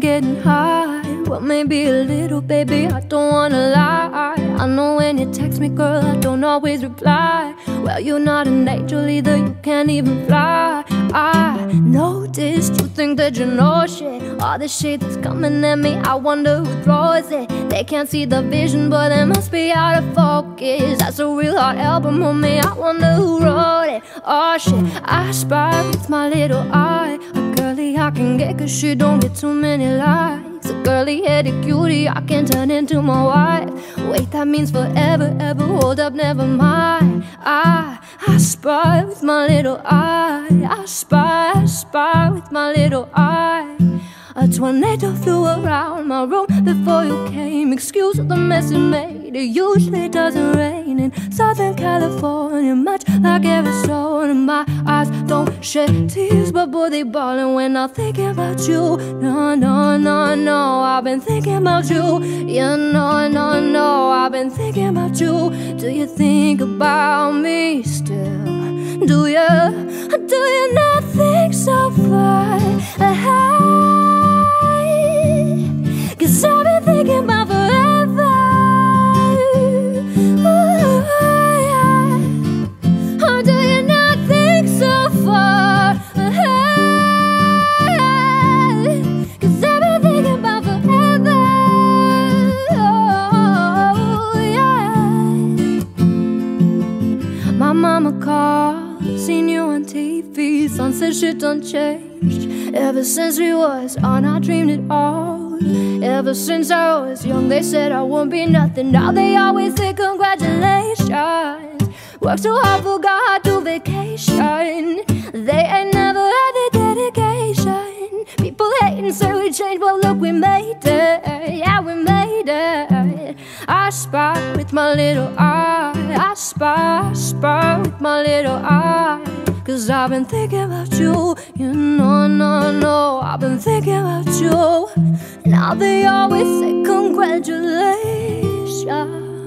I'm getting high. Well, maybe a little, baby, I don't wanna lie. I know when you text me, girl, I don't always reply. Well, you're not an angel either, you can't even fly. I noticed you think that you know shit. All the shit that's coming at me, I wonder who throws it. They can't see the vision, but they must be out of focus. That's a real hard album, homie, I wonder who wrote it. Oh shit, I spy with my little eye. A girly I can get, cause she don't get too many likes. A girly-headed cutie I can turn into my wife. Wait, that means forever, ever, hold up, never mind. I spy with my little eye. I spy with my little eye. A tornado flew around my room before you came. Excuse the mess it made. It usually doesn't rain in Southern California, much like every storm. And my eyes don't shed tears, but boy, they ballin' when I'm thinking about you. No, no, no, no, I've been thinking about you. Yeah, no, no, no, I've been thinking about you. Do you think about me still? Do ya? Do you not think so far ahead? Cause I've been thinking about forever. Ooh, yeah. Or do you not think so far ahead? Cause I've been thinking about forever. Oh, yeah. My mama called, seen you on TV. Son said shit done changed ever since we was on. I dreamed it all. Ever since I was young, they said I won't be nothing. Now they always say congratulations. Worked so hard, forgot how to vacation. They ain't never had the dedication. People hating, say we changed, but look, we made it. Yeah, we made it. I spy with my little eye. I spy with my little eye. Cause I've been thinking about you. You know, no, no, I've been thinking about you. Now they always say congratulations.